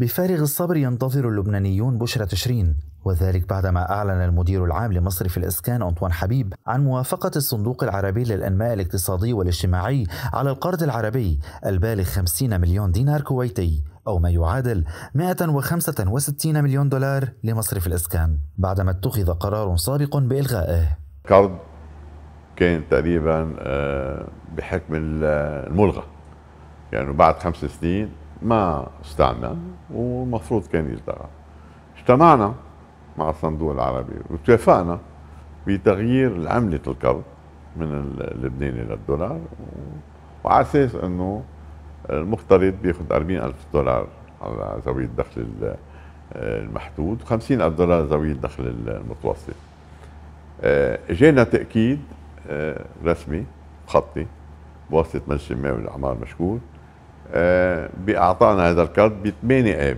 بفارغ الصبر ينتظر اللبنانيون بشرى تشرين، وذلك بعدما أعلن المدير العام لمصرف الإسكان انطوان حبيب عن موافقة الصندوق العربي للانماء الاقتصادي والاجتماعي على القرض العربي البالغ 50 مليون دينار كويتي أو ما يعادل 165 مليون دولار لمصرف الإسكان، بعدما اتخذ قرار سابق بإلغائه. قرض كان تقريبا بحكم الملغى، يعني بعد 5 سنين ما استعمل ومفروض كان يلتغى. اجتمعنا مع الصندوق العربي واتفقنا بتغيير عملة القرض من اللبناني للدولار، وعلى اساس انه المقترض بياخذ 40,000 دولار على ذوي الدخل المحدود و50,000 دولار ذوي الدخل المتوسط. اجانا تأكيد رسمي خطي بواسطة مجلس الشمال والأعمار مشكور بإعطائنا هذا القرض ب8 آب.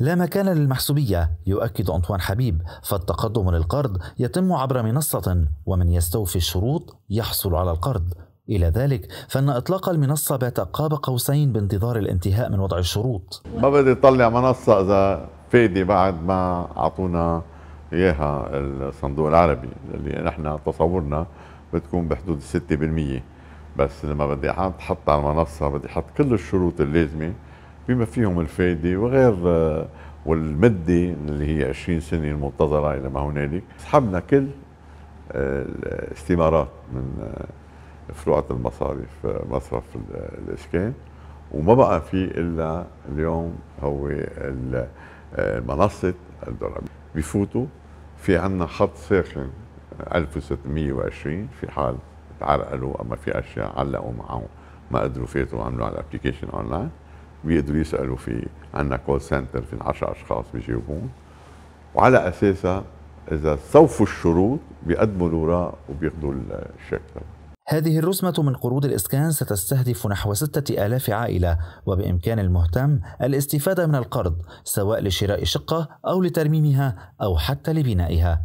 لا مكان للمحسوبية، يؤكد انطوان حبيب، فالتقدم للقرض يتم عبر منصة، ومن يستوفي الشروط يحصل على القرض. إلى ذلك فإن إطلاق المنصة بات قاب قوسين بانتظار الانتهاء من وضع الشروط. ما بدي أطلع منصة إذا فادي بعد ما أعطونا إياها الصندوق العربي اللي نحن تصورنا بتكون بحدود 6%، بس لما بدي أحط على المنصة بدي أحط كل الشروط اللازمة بما فيهم الفائدة وغير والمدة اللي هي 20 سنة المنتظرة إلى ما هنالك. سحبنا كل الاستمارات من فروعة المصارف مصرف الإسكان، وما بقى في إلا اليوم هو منصة الدولار. بفوتوا في عندنا خط ساخن 1620 في حال تعرقلوا، أما في أشياء علقوا معهم ما قدروا فاتوا وعملوا على الابلكيشن أونلاين بيقدروا يسألوا. في عندنا كول سنتر في 10 أشخاص بيجاوبون، وعلى أساسها إذا استوفوا الشروط بيقدموا الوراق وبياخذوا الشيك. هذه الرسمة من قروض الإسكان ستستهدف نحو 6000 عائلة، وبإمكان المهتم الاستفادة من القرض سواء لشراء شقة أو لترميمها أو حتى لبنائها.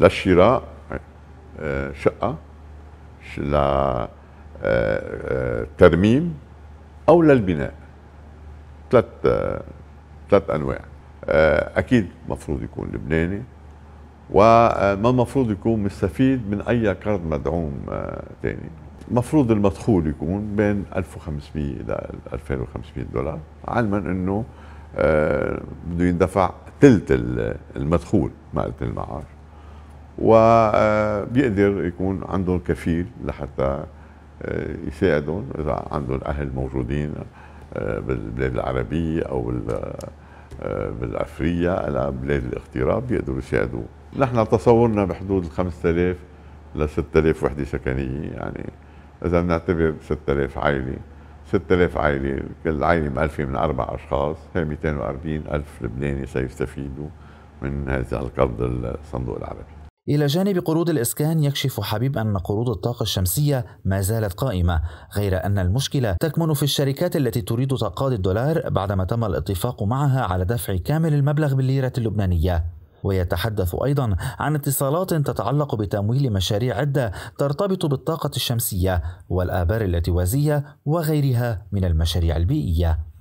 للشراء شقة، لترميم أو للبناء، 3 أنواع. أكيد مفروض يكون لبناني، وما مفروض يكون مستفيد من أي قرض مدعوم تاني. مفروض المدخول يكون بين 1500 إلى 2500 دولار، علما أنه بده يندفع ثلث المدخول ما قلت المعاش، وبيقدر يكون عندهم كفيل لحتى يساعدهم إذا عندهم أهل موجودين بالبلاد العربية أو بالأفريقيا على بلاد الاغتراب بيقدروا يساعدوه. نحن تصورنا بحدود 5000 ل 6000 وحده سكنيه، يعني اذا بنعتبر 6000 عائله، 6000 عائله كل عائله مؤلفه من 4 أشخاص، هي 240000 لبناني سيستفيدوا من هذا القرض الصندوق العربي. إلى جانب قروض الإسكان، يكشف حبيب أن قروض الطاقة الشمسية ما زالت قائمة، غير أن المشكلة تكمن في الشركات التي تريد تقاضي الدولار بعدما تم الاتفاق معها على دفع كامل المبلغ بالليرة اللبنانية. ويتحدث أيضا عن اتصالات تتعلق بتمويل مشاريع عدة ترتبط بالطاقة الشمسية والآبار اللاجوازية وغيرها من المشاريع البيئية.